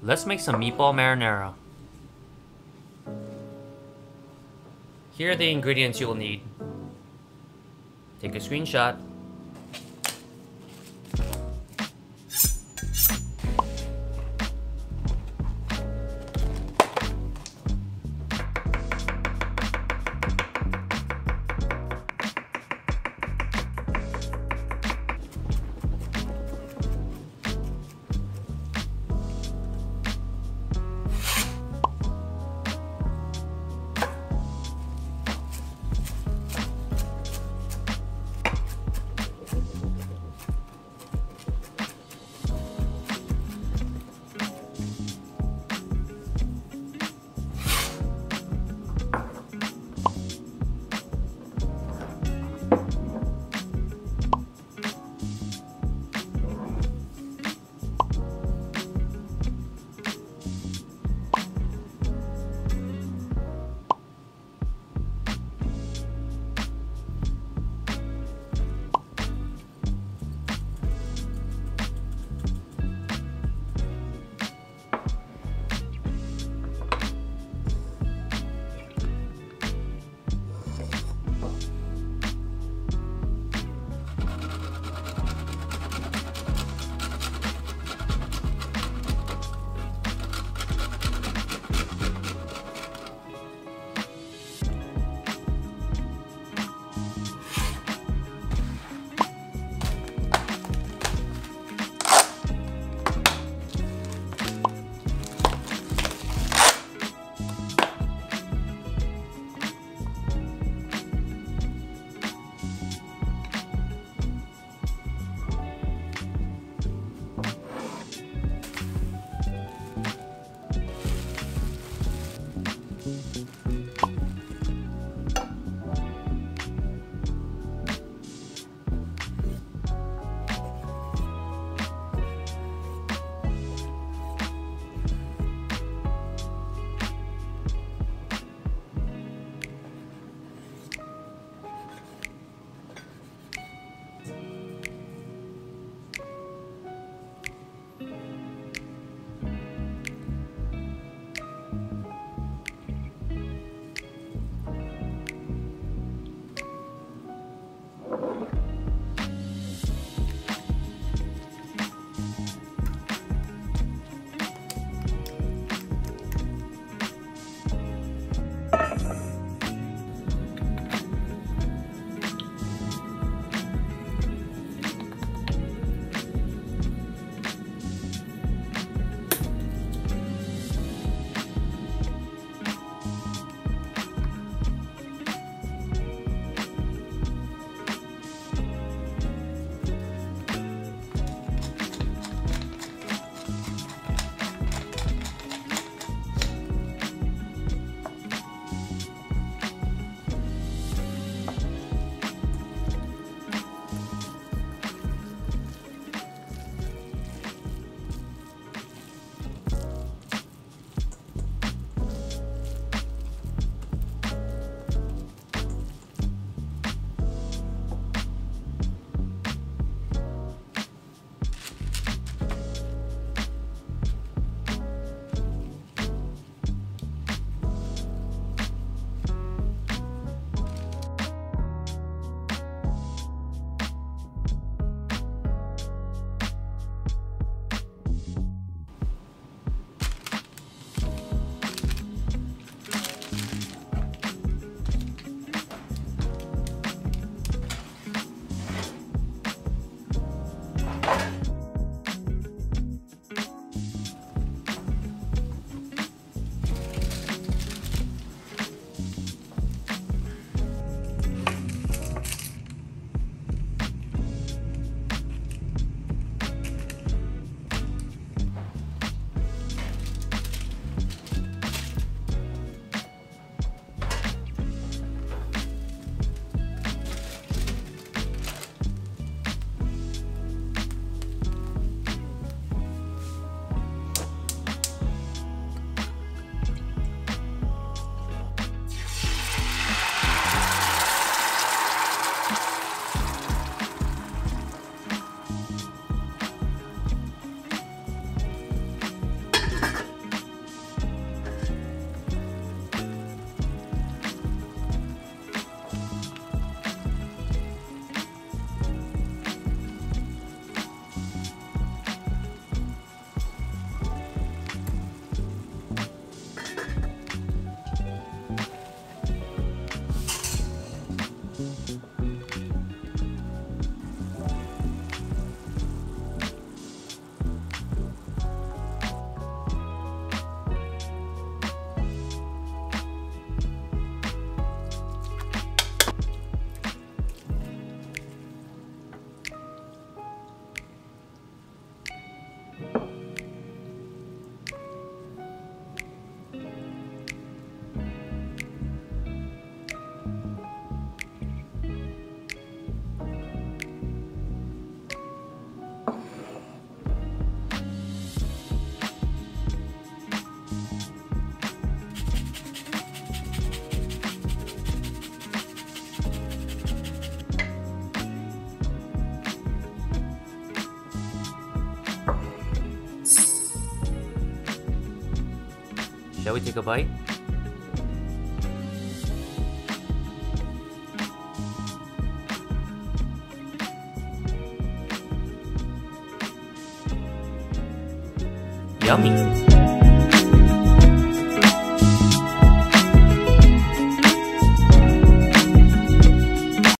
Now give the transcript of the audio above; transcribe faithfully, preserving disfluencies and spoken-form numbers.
Let's make some meatball marinara. Here are the ingredients you'll need. Take a screenshot. Shall we take a bite? Yummy!